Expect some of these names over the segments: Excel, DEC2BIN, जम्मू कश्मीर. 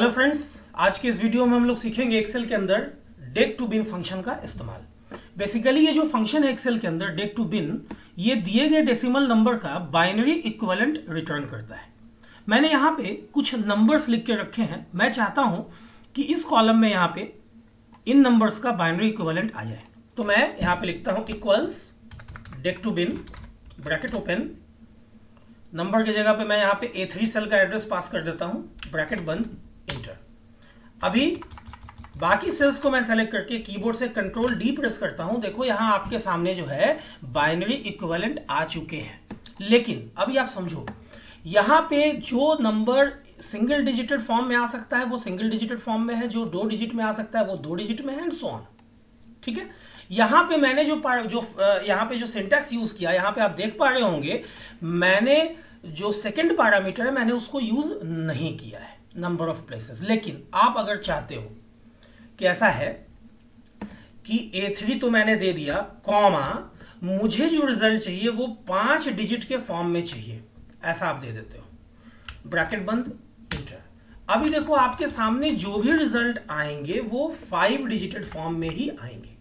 Hello friends, आज के इस वीडियो में हम लोग सीखेंगे एक्सेल के अंदर DEC2BIN फंक्शन का इस्तेमाल। बेसिकली ये जो फंक्शन है एक्सेल के अंदर DEC2BIN, ये दिए गए डेसिमल नंबर का बाइनरी इक्विवेलेंट रिटर्न करता है। मैंने यहाँ पे कुछ नंबर्स लिख के रखे हैं, मैं चाहता हूँ कि इस कॉलम में यहाँ पे इन नंबर्स का बाइनरी इक्विवेलेंट आ जाए। तो मैं यहाँ पे लिखता हूँ equals DEC2BIN bracket open, number की जगह पे मैं यहाँ पे A3 सेल का एड्रेस पास कर देता हूँ, ब्रैकेट बंद, एंटर। अभी बाकी सेल्स को मैं सेलेक्ट करके कीबोर्ड से कंट्रोल डी प्रेस करता हूं। देखो यहाँ आपके सामने जो है बाइनरी इक्विवेलेंट आ चुके हैं। लेकिन अभी आप समझो, यहाँ पे जो नंबर सिंगल डिजिटेड फॉर्म में आ सकता है वो सिंगल डिजिटेड फॉर्म में है, जो दो डिजिट में आ सकता है वो दो डिजिट में है, एंड सो ऑन। ठीक है, यहाँ पे मैंने यहाँ पे जो सिंटैक्स यूज किया, यहाँ पे आप देख पा रहे होंगे मैंने जो सेकंड पैरामीटर है मैंने उसको यूज नहीं किया है, नंबर ऑफ प्लेसेस। लेकिन आप अगर चाहते हो कि ऐसा है कि A3 तो मैंने दे दिया, कॉमा मुझे जो रिजल्ट चाहिए वो 5 डिजिट के फॉर्म में चाहिए, ऐसा आप दे देते हो, ब्रैकेट बंद, एंटर। अभी देखो आपके सामने जो भी रिजल्ट आएंगे वो 5 डिजिटेड फॉर्म में ही आएंगे।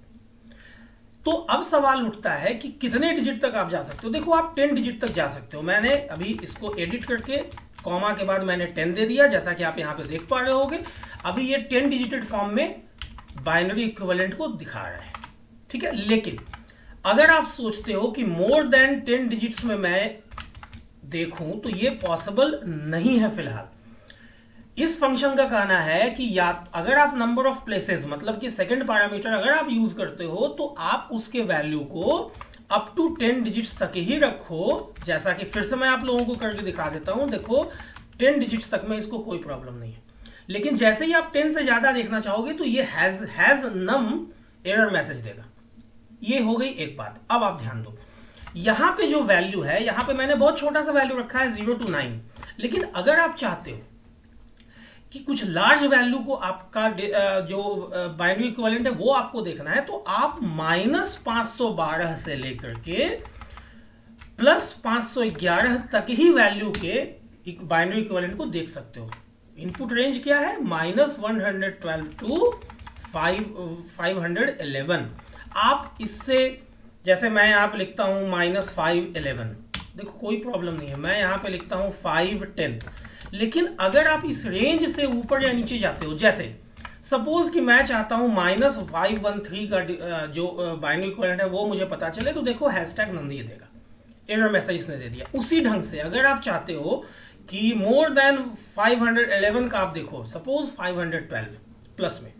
तो अब सवाल उठता है कि कितने डिजिट तक आप जा सकते हो। देखो आप 10 डिजिट तक जा सकते हो। मैंने अभी इसको एडिट करके कॉमा के बाद मैंने 10 दे दिया, जैसा कि आप यहाँ पे देख पा रहे होगे। अभी ये 10 डिजिटेड फॉर्म में बाइनरी इक्विवेलेंट को दिखा रहा है। ठीक है, लेकिन अगर आप सोचते हो कि मोर देन 10 डिजिट्स में मैं देखूं तो ये पॉसिबल नहीं है फिलहाल। इस फंक्शन का कहना है कि या अगर आप नंबर ऑफ प्लेसेस, मतलब कि सेकंड पैरामीटर अगर आप यूज करते हो तो आप उसके वैल्यू को अप टू 10 डिजिट्स तक ही रखो, जैसा कि फिर से मैं आप लोगों को करके दिखा देता हूं। देखो 10 डिजिट्स तक में इसको कोई प्रॉब्लम नहीं है, लेकिन जैसे ही आप 10 से ज्यादा देखना चाहोगे तो ये हैज नम एरर मैसेज देगा। ये हो गई एक बात। अब आप ध्यान दो, यहाँ पे जो वैल्यू है, यहाँ पे मैंने बहुत छोटा सा वैल्यू रखा है 0 to 9। लेकिन अगर आप चाहते हो कि कुछ लार्ज वैल्यू को आपका जो बाइनरी इक्विवेलेंट है वो आपको देखना है, तो आप -512 से लेकर के +511 तक ही वैल्यू के बाइनरी इक्विवेलेंट को देख सकते हो। इनपुट रेंज क्या है? -112 to 511। आप इससे, जैसे मैं यहाँ पे लिखता हूँ -511, देखो कोई प्रॉब्लम नहीं है। मैं यहाँ पे लिखता हूँ 510। लेकिन अगर आप इस रेंज से ऊपर या नीचे जाते हो, जैसे सपोज कि मैं चाहता हूं -513 का जो बाइनरी इक्विवेलेंट है वो मुझे पता चले, तो देखो हैशटैग नम ये देगा, एरर मैसेज इसने दे दिया। उसी ढंग से अगर आप चाहते हो कि मोर देन 511 का आप देखो, सपोज 512 प्लस में,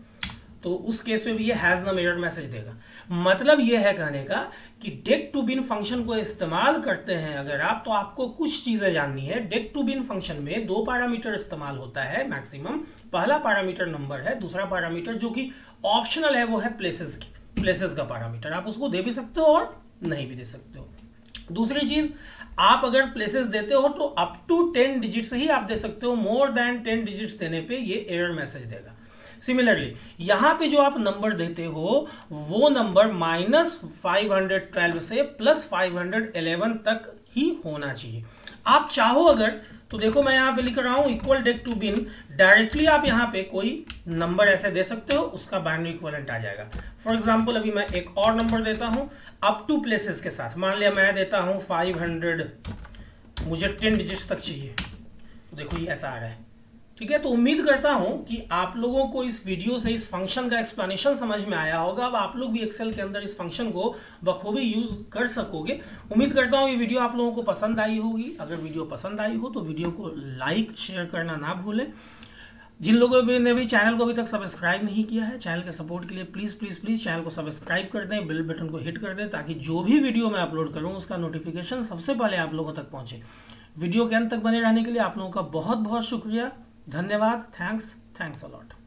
तो उस केस में भी ये हैज नम एरर मैसेज देगा। मतलब ये है कहने का कि DEC2BIN फंक्शन को इस्तेमाल करते हैं अगर आप, तो आपको कुछ चीजें जाननी है। DEC2BIN फंक्शन में 2 पैरामीटर इस्तेमाल होता है मैक्सिमम। पहला पैरामीटर नंबर है, दूसरा पैरामीटर जो कि ऑप्शनल है वो है प्लेसेस का पैरामीटर। आप उसको दे भी सकते हो और नहीं भी दे सकते हो। दूसरी चीज, आप अगर प्लेसेस देते हो तो अप टू 10 डिजिट्स ही आप दे सकते हो, मोर देन 10 डिजिट्स देने पे ये एरर मैसेज देगा। सिमिलरली यहाँ पे जो आप नंबर देते हो वो नंबर -512 से +511 तक ही होना चाहिए। आप चाहो अगर तो देखो मैं यहाँ पे लिख रहा हूँ इक्वल DEC2BIN, डायरेक्टली आप यहाँ पे कोई नंबर ऐसे दे सकते हो, उसका बाइनरी इक्विवेलेंट आ जाएगा। फॉर एग्जाम्पल अभी मैं एक और नंबर देता हूँ अप टू प्लेसेस के साथ। मान लिया मैं देता हूँ 500, मुझे 10 डिजिट्स तक चाहिए, देखो ये ऐसा आ रहा है। ठीक है, तो उम्मीद करता हूं कि आप लोगों को इस वीडियो से इस फंक्शन का एक्सप्लेनेशन समझ में आया होगा। अब आप लोग भी एक्सेल के अंदर इस फंक्शन को बखूबी यूज कर सकोगे। उम्मीद करता हूं ये वीडियो आप लोगों को पसंद आई होगी। अगर वीडियो पसंद आई हो तो वीडियो को लाइक शेयर करना ना भूलें। जिन लोगों ने भी चैनल को अभी तक सब्सक्राइब नहीं किया है, चैनल के सपोर्ट के लिए प्लीज़ चैनल को सब्सक्राइब कर दें, बेल बटन को हिट कर दें, ताकि जो भी वीडियो मैं अपलोड करूँ उसका नोटिफिकेशन सबसे पहले आप लोगों तक पहुँचे। वीडियो के अंत तक बने रहने के लिए आप लोगों का बहुत बहुत शुक्रिया, धन्यवाद। Thanks a lot.